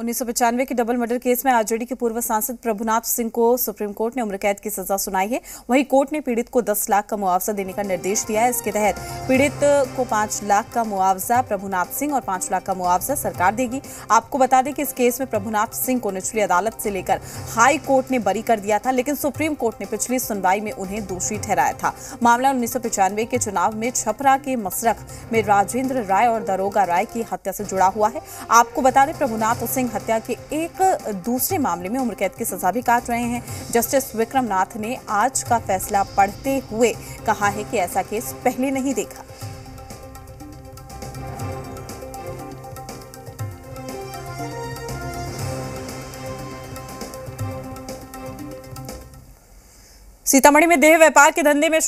1995 के double murder case में RJD के पूर्व सांसद प्रभुनाथ सिंह को सुप्रीम कोर्ट ने उम्र कैद की सजा सुनाई है। वहीं कोर्ट ने पीड़ित को 10 लाख का मुआवजा देने का निर्देश दिया है। इसके तहत पीड़ित को 5 लाख का मुआवजा प्रभुनाथ सिंह और 5 लाख का मुआवजा सरकार देगी। आपको बता दें कि इस केस में प्रभुनाथ सिंह को निचली अदालत से लेकर हाई कोर्ट ने बरी कर दिया था, लेकिन सुप्रीम कोर्ट ने पिछली सुनवाई में उन्हें दोषी ठहराया था। मामला 1995 के चुनाव में छपरा के मसरख में राजेंद्र राय और दरोगा राय की हत्या से जुड़ा हुआ है। आपको बता दें प्रभुनाथ सिंह हत्या के एक दूसरे मामले में उम्र कैद की सजा भी काट रहे हैं। जस्टिस विक्रम नाथ ने आज का फैसला पढ़ते हुए कहा है कि ऐसा केस पहले नहीं देखा। सीतामढ़ी में देह व्यापार के धंधे में